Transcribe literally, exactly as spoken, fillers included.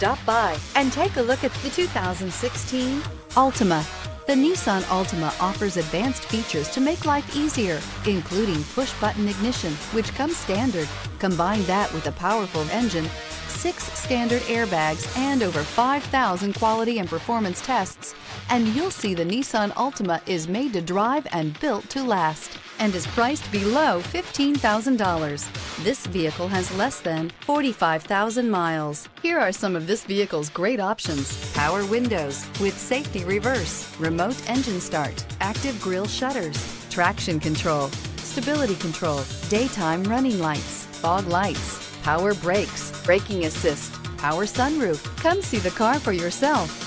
Stop by and take a look at the two thousand sixteen Altima. The Nissan Altima offers advanced features to make life easier, including push-button ignition, which comes standard. Combine that with a powerful engine, six standard airbags, and over five thousand quality and performance tests, and you'll see the Nissan Altima is made to drive and built to last, and is priced below fifteen thousand dollars. This vehicle has less than forty-five thousand miles. Here are some of this vehicle's great options: power windows with safety reverse, remote engine start, active grille shutters, traction control, stability control, daytime running lights, fog lights, power brakes, braking assist, power sunroof. Come see the car for yourself.